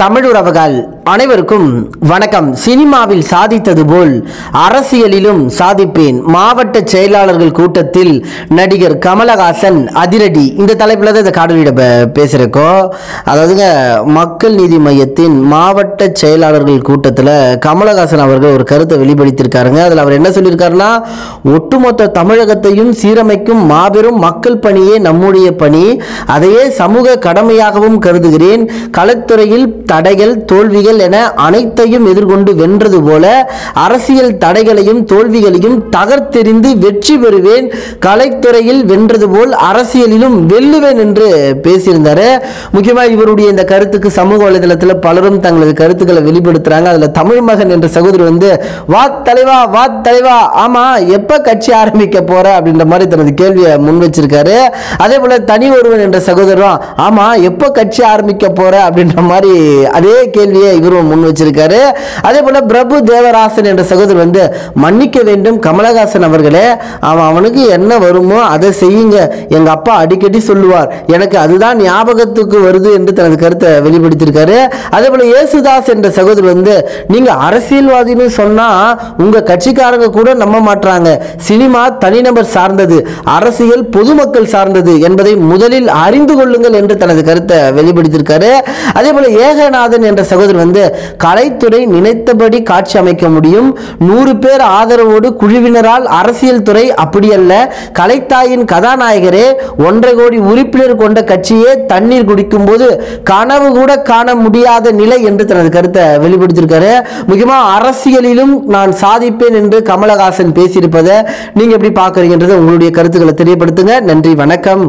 தமிழ் உறவுகள் அனைவருக்கும் வணக்கம். சினிமாவில் சாதித்தது போல் அரசியலிலும் சாதிப்பேன். மாவட்ட செயலாளர்கள் கூட்டத்தில் நடிகர் கமலஹாசன் அதிரடி. இந்த தலைப்பில் தான் இந்த காணொலியிட பேசுகிறோம். அதாவதுங்க, மக்கள் நீதி மய்யத்தின் மாவட்ட செயலாளர்கள் கூட்டத்தில் கமலஹாசன் அவர்கள் ஒரு கருத்தை வெளிப்படுத்தியிருக்காருங்க. அதில் அவர் என்ன சொல்லியிருக்காருன்னா, ஒட்டுமொத்த தமிழகத்தையும் சீரமைக்கும் மாபெரும் மக்கள் பணியே நம்முடைய பணி. அதையே சமூக கடமையாகவும் கருதுகிறேன். கலைத்துறையில் தடைகள் தோல்விகள் என அனைத்தையும் எதிர்கொண்டு வென்றது போல அரசியல் தடைகளையும் தோல்விகளையும் தகர்த்தெறிந்து வெற்றி பெறுவேன். கலைத்துறையில் வென்றது போல் அரசியலிலும் வெல்லுவேன் என்று பேசியிருந்தார். முக்கியமாக இவருடைய இந்த கருத்துக்கு சமூக வலைதளத்தில் பலரும் தங்களது கருத்துக்களை வெளிப்படுத்துகிறாங்க. அதில் தமிழ் மகன் என்ற சகோதரர் வந்து, வா தலைவா வா தலைவா, ஆமாம் எப்போ கட்சி ஆரம்பிக்க போற அப்படின்ற மாதிரி தனது கேள்வியை முன் வச்சிருக்காரு. அதே போல தனி ஒருவன் என்ற சகோதரரும், ஆமாம் எப்போ கட்சி ஆரம்பிக்க போற அப்படின்ற மாதிரி அதே கேள்வியை இவரும் முன் வச்சிருக்காரு. அதே போல பிரபு தேவராசன் என்ற சகோதரர் வந்து, மன்னிக்க வேண்டும் கமலஹாசன் அவர்களே, அவனுக்கு என்ன வருமோ அதை செய்யுங்க. எங்க அப்பா அடிக்கடி சொல்லுவார், எனக்கு அதுதான் ஞாபகத்துக்கு வருது என்று தனது கருத்தை வெளிப்படுத்தியிருக்காரு. அதே போல ஏசுதாஸ் என்ற சகோதரர் வந்து, நீங்க அரசியல்வாதின்னு சொன்னா உங்க கட்சிக்காரங்க கூட நம்ப மாட்டாங்க. சினிமா தனிநபர் சார்ந்தது, அரசியல் பொதுமக்கள் சார்ந்தது என்பதை முதலில் அறிந்து கொள்ளுங்கள் என்று தனது கருத்தை வெளிப்படுத்தியிருக்காரு. அதே போல ஏகநாதன் என்ற சகோதரர் வந்து, கலைத்துறை நினைத்தபடி காட்சி அமைக்க முடியும். 100 பேர் ஆதரவோடு குழுவினரால் அரசியல் துறை அப்படியல்ல. கலைத்தாயின் கதாநாயகரே, 1.5 கோடி உறுப்பினர் கொண்ட கட்சியே தண்ணீர் குடிக்கும் போது கனவு கூட காண முடியாத நிலை என்று தனது கருத்தை வெளிப்படுத்தியிருக்காரு. முக்கியமாக அரசியலிலும் நான் சாதிப்பேன் என்று கமலஹாசன் பேசியிருப்பதை நீங்க எப்படி பார்க்குறீங்கன்றது உங்களுடைய கருத்துக்களை தெரியப்படுத்துங்க. நன்றி, வணக்கம்.